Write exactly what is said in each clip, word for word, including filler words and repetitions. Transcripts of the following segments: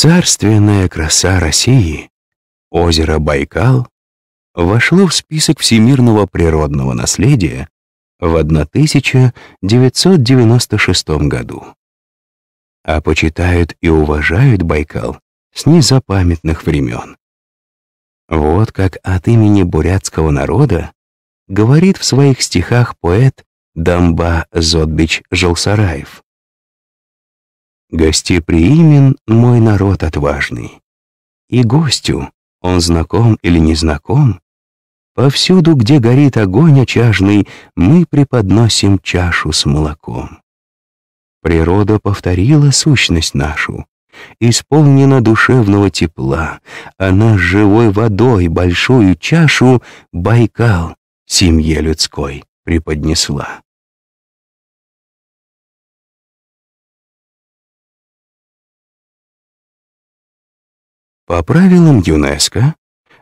Царственная краса России, озеро Байкал, вошло в список всемирного природного наследия в тысяча девятьсот девяносто шестом году. А почитают и уважают Байкал с незапамятных времен. Вот как от имени бурятского народа говорит в своих стихах поэт Дамба Зотбич Жолсараев. «Гостеприимен мой народ отважный, и гостю, он знаком или незнаком, повсюду, где горит огонь очажный, мы преподносим чашу с молоком. Природа повторила сущность нашу, исполнена душевного тепла, она с живой водой большую чашу Байкал семье людской преподнесла». По правилам ЮНЕСКО,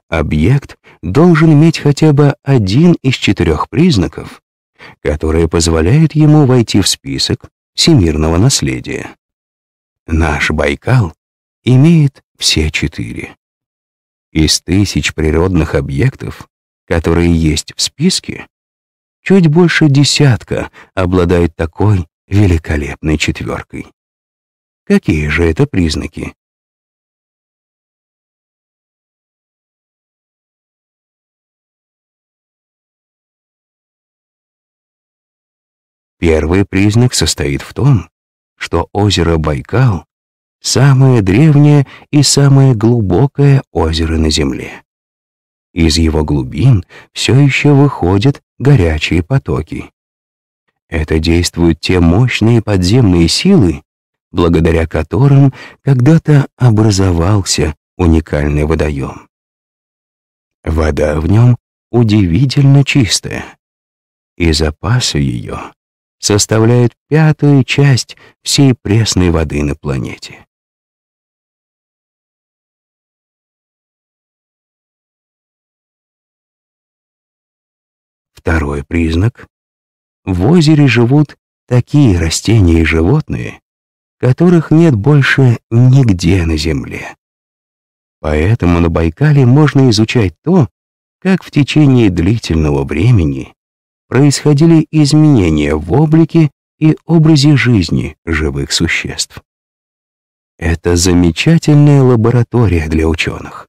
объект должен иметь хотя бы один из четырех признаков, которые позволяют ему войти в список всемирного наследия. Наш Байкал имеет все четыре. Из тысяч природных объектов, которые есть в списке, чуть больше десятка обладают такой великолепной четверкой. Какие же это признаки? Первый признак состоит в том, что озеро Байкал — самое древнее и самое глубокое озеро на Земле. Из его глубин все еще выходят горячие потоки. Это действуют те мощные подземные силы, благодаря которым когда-то образовался уникальный водоем. Вода в нем удивительно чистая, и запасы ее составляют пятую часть всей пресной воды на планете. Второй признак. В озере живут такие растения и животные, которых нет больше нигде на Земле. Поэтому на Байкале можно изучать то, как в течение длительного времени происходили изменения в облике и образе жизни живых существ. Это замечательная лаборатория для ученых,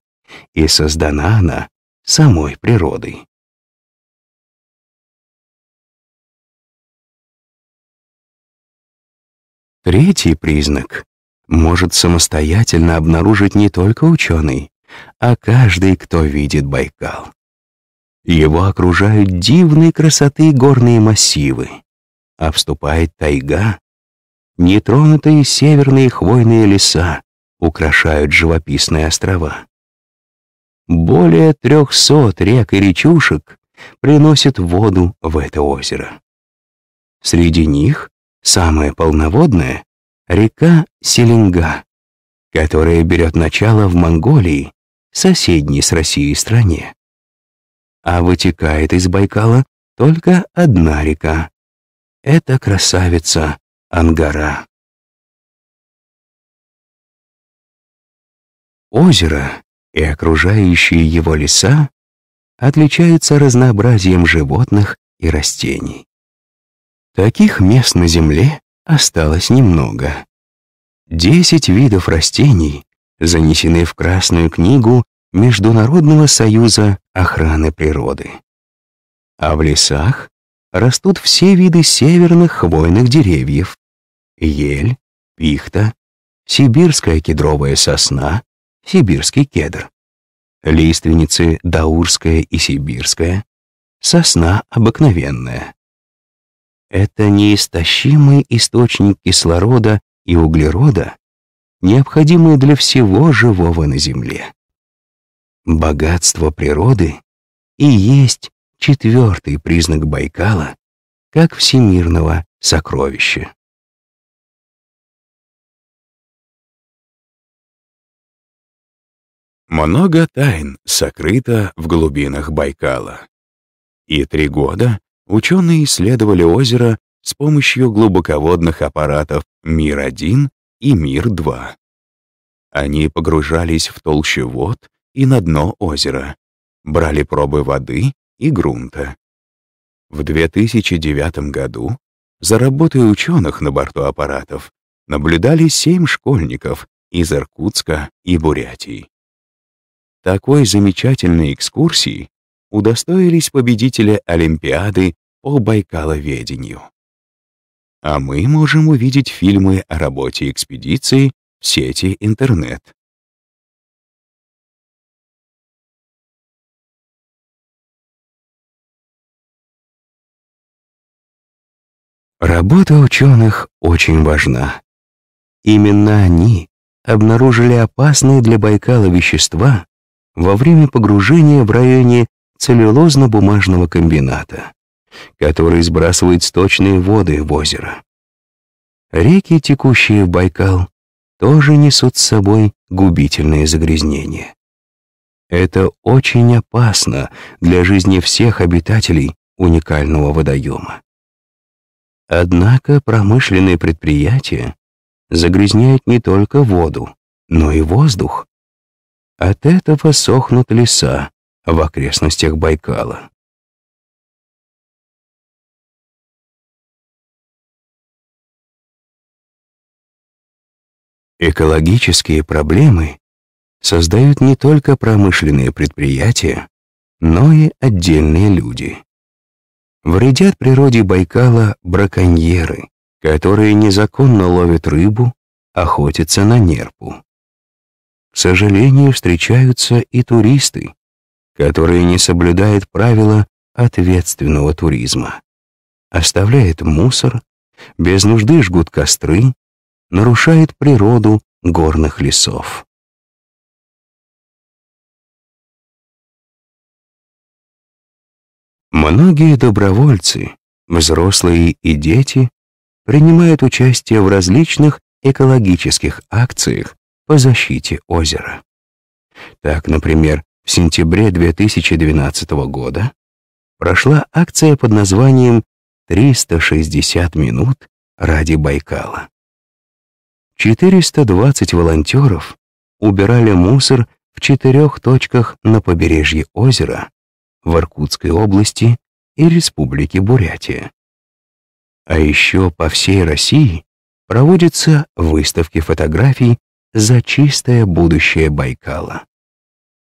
и создана она самой природой. Третий признак может самостоятельно обнаружить не только ученый, а каждый, кто видит Байкал. Его окружают дивные красоты горные массивы, обступает тайга, нетронутые северные хвойные леса украшают живописные острова. Более трехсот рек и речушек приносят воду в это озеро. Среди них самая полноводная — река Селенга, которая берет начало в Монголии, соседней с Россией стране. А вытекает из Байкала только одна река. Это красавица Ангара. Озеро и окружающие его леса отличаются разнообразием животных и растений. Таких мест на Земле осталось немного. Десять видов растений занесены в Красную книгу Международного союза охраны природы. А в лесах растут все виды северных хвойных деревьев: ель, пихта, сибирская кедровая сосна, сибирский кедр, лиственницы даурская и сибирская, сосна обыкновенная. Это неистощимый источник кислорода и углерода, необходимый для всего живого на Земле. Богатство природы и есть четвертый признак Байкала как всемирного сокровища. Много тайн сокрыто в глубинах Байкала. И три года ученые исследовали озеро с помощью глубоководных аппаратов мир один и мир два. Они погружались в толщу вод и на дно озера, брали пробы воды и грунта. В две тысячи девятом году за работой ученых на борту аппаратов наблюдали семь школьников из Иркутска и Бурятии. Такой замечательной экскурсии удостоились победители Олимпиады по Байкаловедению. А мы можем увидеть фильмы о работе экспедиции в сети интернет. Работа ученых очень важна. Именно они обнаружили опасные для Байкала вещества во время погружения в районе целлюлозно-бумажного комбината, который сбрасывает сточные воды в озеро. Реки, текущие в Байкал, тоже несут с собой губительные загрязнения. Это очень опасно для жизни всех обитателей уникального водоема. Однако промышленные предприятия загрязняют не только воду, но и воздух. От этого сохнут леса в окрестностях Байкала. Экологические проблемы создают не только промышленные предприятия, но и отдельные люди. Вредят природе Байкала браконьеры, которые незаконно ловят рыбу, охотятся на нерпу. К сожалению, встречаются и туристы, которые не соблюдают правила ответственного туризма, оставляют мусор, без нужды жгут костры, нарушают природу горных лесов. Многие добровольцы, взрослые и дети, принимают участие в различных экологических акциях по защите озера. Так, например, в сентябре две тысячи двенадцатого года прошла акция под названием «триста шестьдесят минут ради Байкала». четыреста двадцать волонтеров убирали мусор в четырех точках на побережье озера в Иркутской области и Республике Бурятия. А еще по всей России проводятся выставки фотографий за чистое будущее Байкала.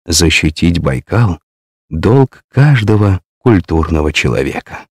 Защитить Байкал — долг каждого культурного человека.